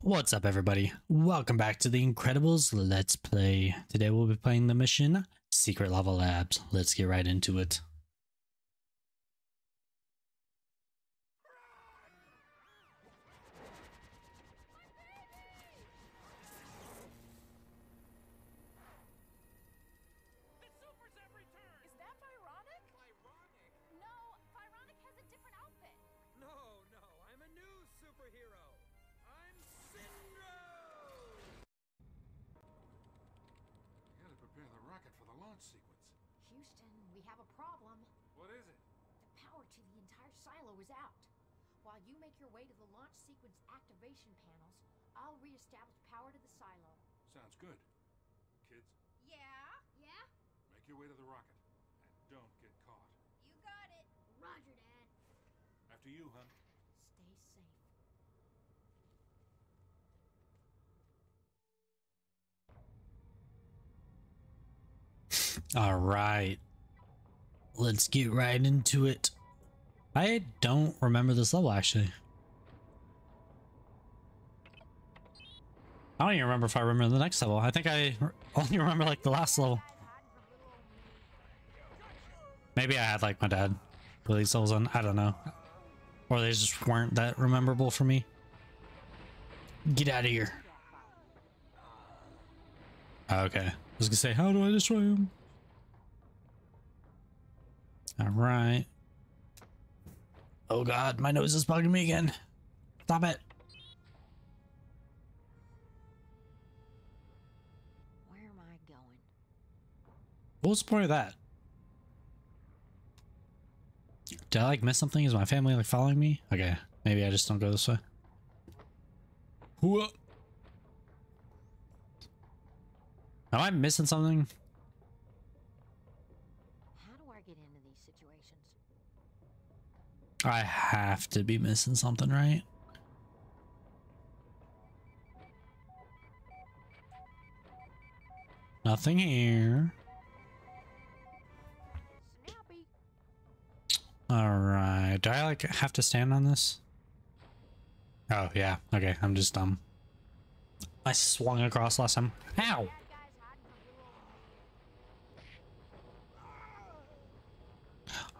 What's up everybody, welcome back to The Incredibles Let's Play. Today we'll be playing the mission Secret Lava Labs. Let's get right into it. Houston, we have a problem. What is it? The power to the entire silo is out. While you make your way to the launch sequence activation panels, I'll reestablish power to the silo. Sounds good. Kids? Yeah? Make your way to the rocket, and don't get caught. You got it. Roger, Dad. After you, hon. Stay safe. Alright, let's get right into it. I don't remember this level actually. I don't even remember if I remember the next level. I think I only remember like the last level. Maybe I had like my dad play these levels on, I don't know. Or they just weren't that memorable for me. Get out of here. Okay, I was gonna say, how do I destroy him? All right. Oh God, my nose is bugging me again. Stop it. Where am I going? What's the point of that? Did I like miss something? Is my family like following me? Okay, maybe I just don't go this way. Whoa. Am I missing something? I have to be missing something, right? Nothing here. Alright, do I like have to stand on this? Oh yeah, okay, I'm just dumb. I swung across last time. Ow!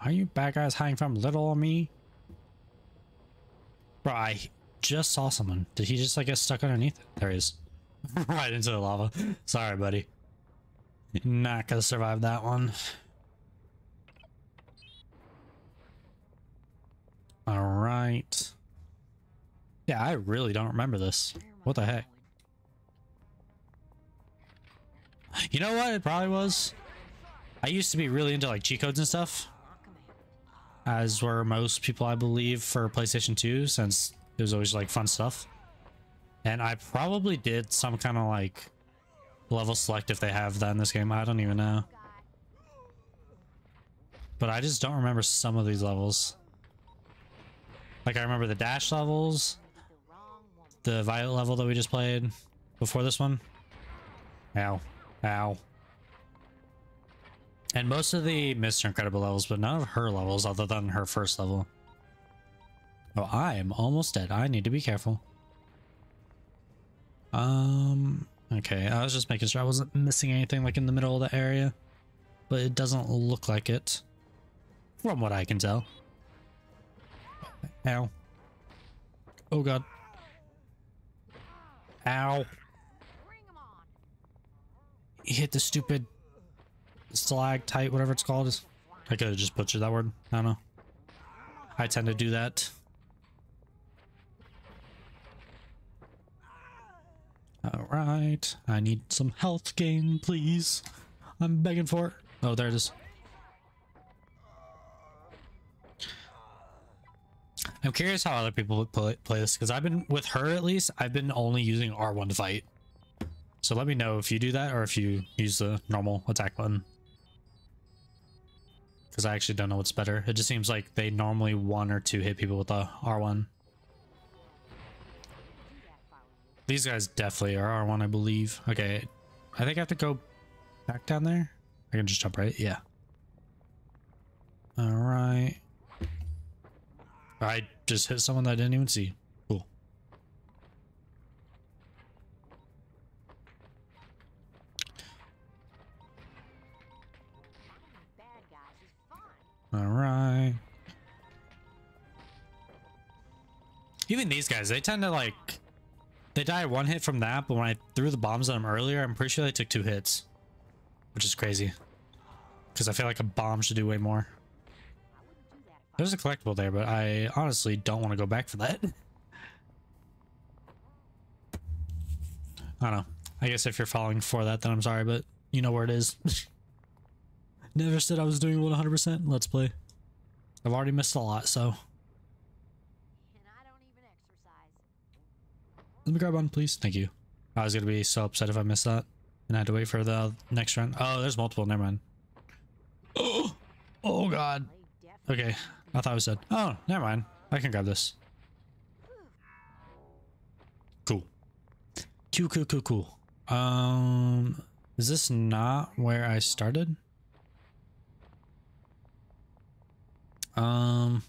Are you bad guys hiding from little or me? Bro, I just saw someone. Did he just like get stuck underneath? There he is. Right into the lava. Sorry, buddy. Not gonna survive that one. Alright. Yeah, I really don't remember this. What the heck? You know what it probably was? I used to be really into like cheat codes and stuff. As were most people, I believe, for PlayStation 2, since it was always like fun stuff. And I probably did some kind of like level select if they have that in this game. I don't even know. But I just don't remember some of these levels. Like I remember the Dash levels, the Violet level that we just played before this one. Ow. Ow. And most of the Mr. Incredible levels, but none of her levels other than her first level. Oh, I am almost dead. I need to be careful. Okay, I was just making sure I wasn't missing anything like in the middle of the area. But it doesn't look like it. From what I can tell. Ow. Oh God. Ow. He hit the stupid... stalactite, whatever it's called. I could have just butchered that word. I don't know. I tend to do that. Alright. I need some health gain, please. I'm begging for it. Oh, there it is. I'm curious how other people play this, because I've been, with her at least, I've been only using R1 to fight. So let me know if you do that or if you use the normal attack button. Because I actually don't know what's better. It just seems like they normally one or two hit people with the R1. These guys definitely are R1, I believe. Okay, I think I have to go back down there. I can just jump right. Yeah. All right. I just hit someone that I didn't even see. Cool. Even these guys, they tend to like, they die one hit from that, but when I threw the bombs on them earlier, I'm pretty sure they took 2 hits, which is crazy because I feel like a bomb should do way more. There's a collectible there, but I honestly don't want to go back for that. I don't know. I guess if you're falling for that, then I'm sorry, but you know where it is. Never said I was doing 100% Let's Play. I've already missed a lot, so. And I don't even exercise. Let me grab one, please. Thank you. I was going to be so upset if I missed that. And I had to wait for the next round. Oh, there's multiple. Never mind. Oh, oh God. Okay. I thought I was dead. Oh, never mind. I can grab this. Cool. Cool, cool, cool, cool. Is this not where I started? Oh,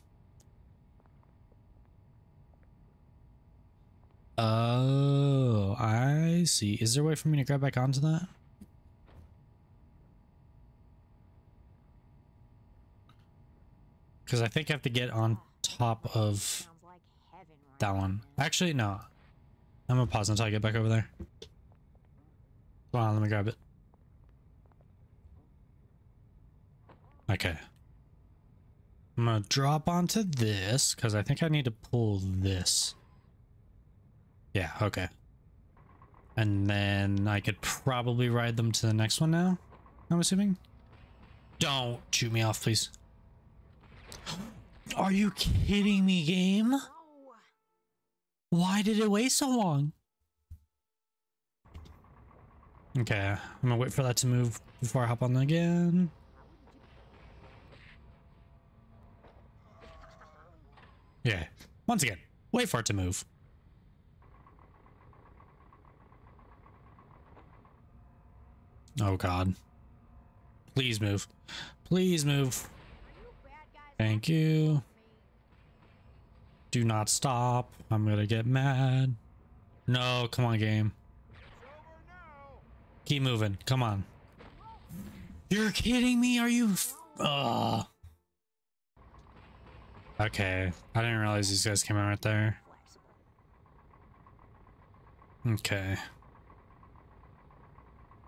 I see. Is there a way for me to grab back onto that? Because I think I have to get on top of that one. Actually, no. I'm gonna pause until I get back over there. Hold on, let me grab it. Okay. I'm gonna drop onto this because I think I need to pull this. Yeah, okay. And then I could probably ride them to the next one now, I'm assuming. Don't shoot me off, please. Are you kidding me, game? Why did it wait so long? Okay, I'm gonna wait for that to move before I hop on again. Yeah. Once again, wait for it to move. Oh God. Please move. Please move. Thank you. Do not stop. I'm gonna get mad. No, come on, game. Keep moving. Come on. You're kidding me? Are you? Ugh. Okay, I didn't realize these guys came out right there. Okay.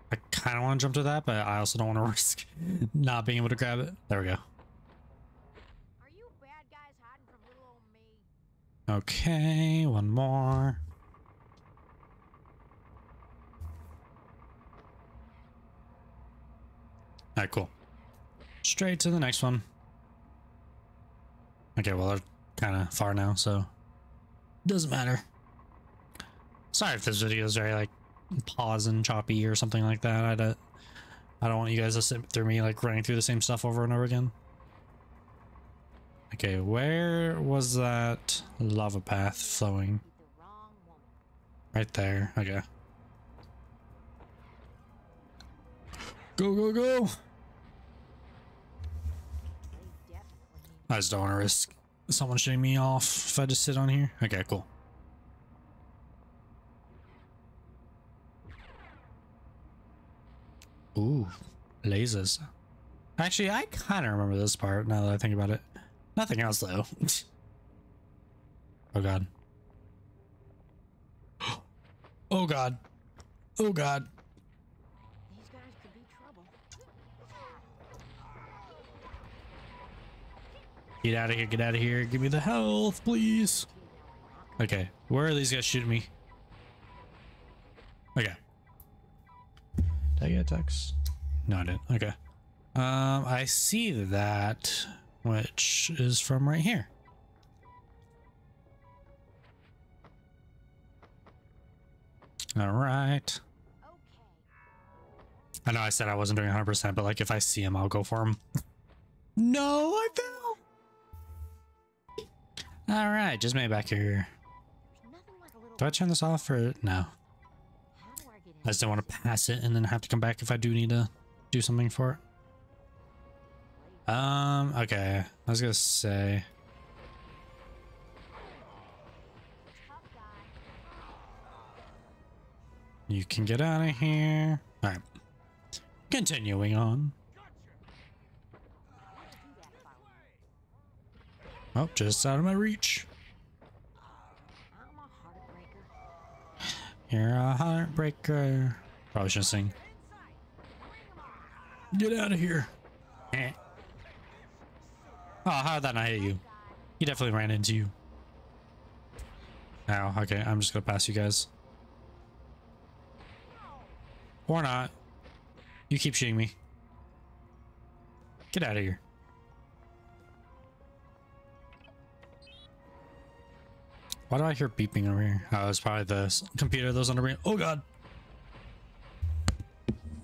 I kind of want to jump to that, but I also don't want to risk not being able to grab it. There we go. Are you bad guys hiding from little old me? Okay, one more. All right, cool. Straight to the next one. Okay, well, they're kind of far now, so doesn't matter. Sorry if this video is very like pause and choppy or something like that. I don't want you guys to sit through me like running through the same stuff over and over again. Okay, where was that lava path flowing? Right there. Okay. Go, go, go! I just don't want to risk someone shooting me off if I just sit on here. Okay, cool. Ooh, lasers. Actually, I kind of remember this part now that I think about it. Nothing else, though. Oh, God. Oh, God. Oh, God. These guys could be trouble. Get out of here, get out of here. Give me the health, please. Okay, where are these guys shooting me? Okay. Did I get attacks? No, I didn't. Okay. I see that, which is from right here. All right. I know I said I wasn't doing 100%, but like if I see him, I'll go for him. No, I fell. All right, just made it back here. Do I turn this off or no? I just don't want to pass it and then have to come back if I do need to do something for it. Okay, I was gonna say. You can get out of here. All right, continuing on. Oh, just out of my reach. You're a heartbreaker. Probably shouldn't sing. Get out of here. Eh. Oh, how did that not hit you? He definitely ran into you. Ow, okay, I'm just gonna pass you guys. Or not. You keep shooting me. Get out of here. Why do I hear beeping over here? Oh, it's probably the computer that was under me. Oh god.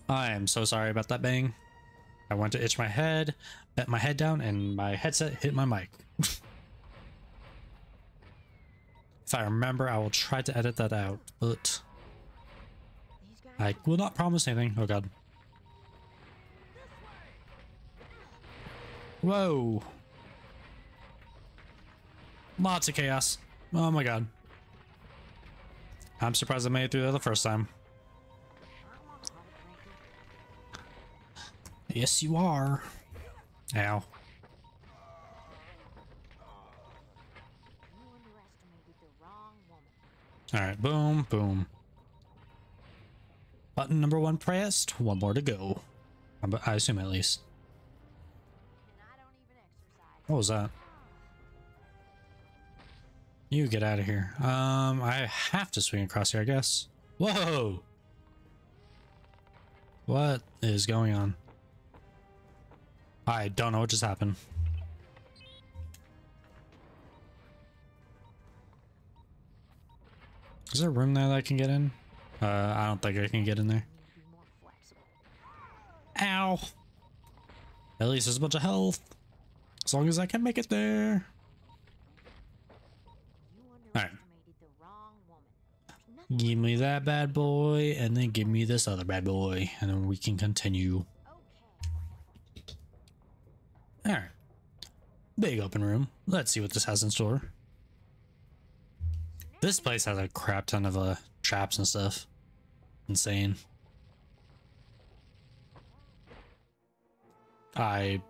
I am so sorry about that bang. I went to itch my head, bent my head down, and my headset hit my mic. If I remember, I will try to edit that out, but I will not promise anything. Oh god. Whoa. Lots of chaos. Oh my god. I'm surprised I made it through there the first time. Yes, you are. Ow. Alright, boom, boom. Button number one pressed. One more to go. I assume, at least. What was that? You get out of here. I have to swing across here, I guess. Whoa! What is going on? I don't know what just happened. Is there a room there that I can get in? I don't think I can get in there. Ow! At least there's a bunch of health. As long as I can make it there. Alright. Give me that bad boy, and then give me this other bad boy, and then we can continue. Alright. Big open room. Let's see what this has in store. This place has a crap ton of traps and stuff. Insane. I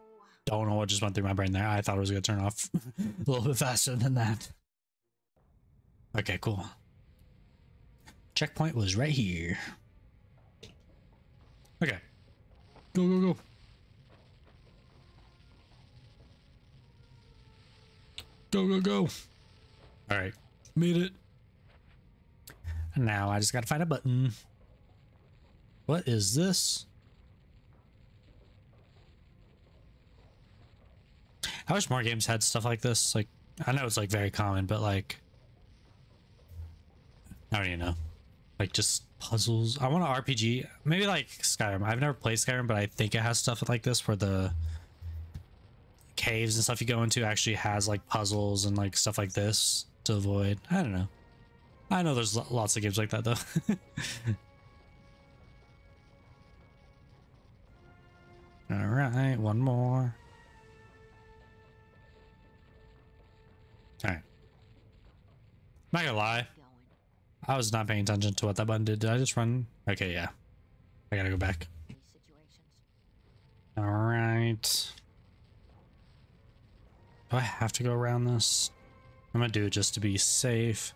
don't know what just went through my brain there. I thought it was gonna turn off a little bit faster than that. Okay, cool. Checkpoint was right here. Okay. Go, go, go. Go, go, go. Alright. Made it. And now I just gotta find a button. What is this? I wish more games had stuff like this. Like, I know it's like very common, but like, I don't even know. Like just puzzles. I want an RPG. Maybe like Skyrim. I've never played Skyrim, but I think it has stuff like this where the caves and stuff you go into actually has like puzzles and like stuff like this to avoid. I don't know. I know there's lots of games like that though. All right, one more. All right. Not gonna lie. I was not paying attention to what that button did. Did I just run? Okay, yeah. I gotta go back. All right. Do I have to go around this? I'm gonna do it just to be safe.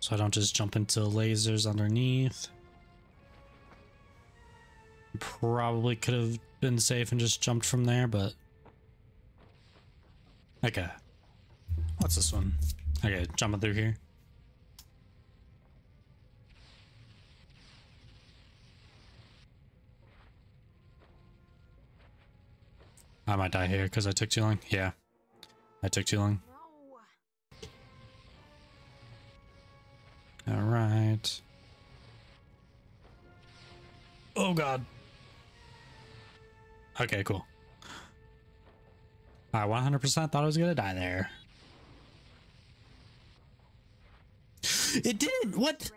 So I don't just jump into lasers underneath. Probably could have been safe and just jumped from there, but... Okay. What's this one? Okay, jumping through here. I might die here because I took too long. Yeah, I took too long. All right. Oh god. Okay, cool. I 100% thought I was gonna die there. It didn't. What?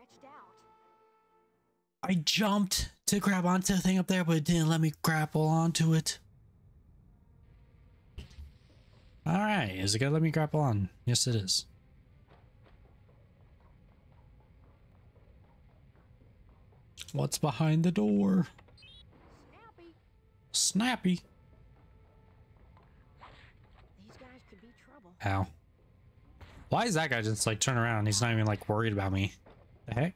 I jumped to grab onto the thing up there, but it didn't let me grapple onto it. Alright, is it gonna let me grapple on? Yes, it is. What's behind the door? Snappy. Snappy. These guys could be trouble. Ow. Why is that guy just like turn around? He's not even like worried about me. The heck?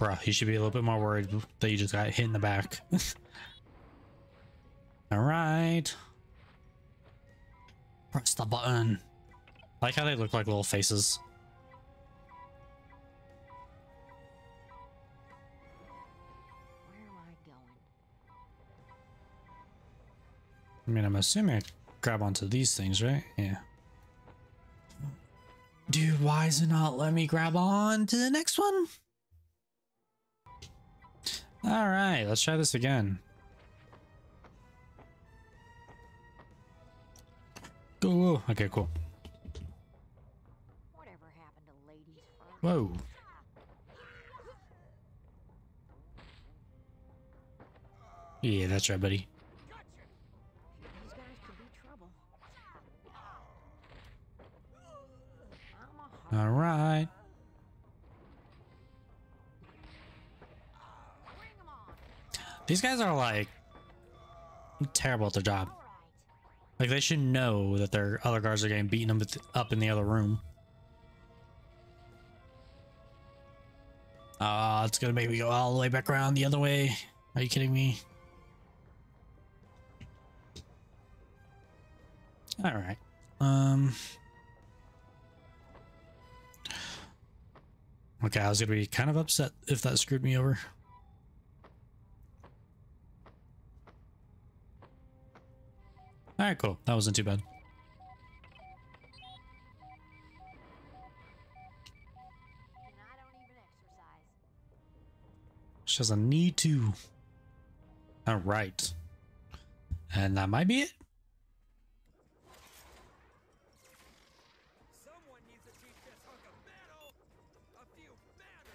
Bruh, you should be a little bit more worried that you just got hit in the back. Alright. Press the button. I like how they look like little faces. Where am I going? I mean, I'm assuming I grab onto these things, right? Yeah. Dude, why is it not letting me grab on to the next one? Alright, let's try this again. Go. Okay, cool. Whatever happened to ladies first? Whoa. Yeah, that's right, buddy. Gotcha. These guys could be trouble. All right. These guys are like terrible at their job. Like, they should know that their other guards are getting beaten up in the other room. Ah, it's gonna make me go all the way back around the other way. Are you kidding me? All right. Okay, I was gonna be kind of upset if that screwed me over. All right, cool. That wasn't too bad. She doesn't need to. All right. And that might be it. Someone needs to teach this hunk of metal a few manners.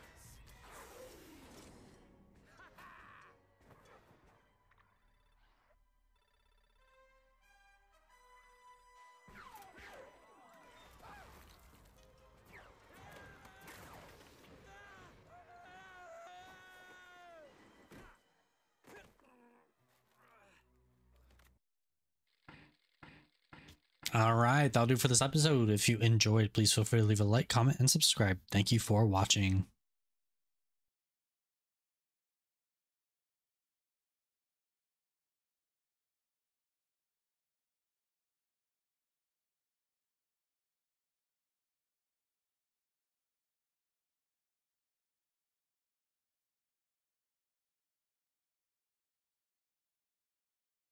All right, that'll do for this episode. If you enjoyed, please feel free to leave a like, comment, and subscribe. Thank you for watching.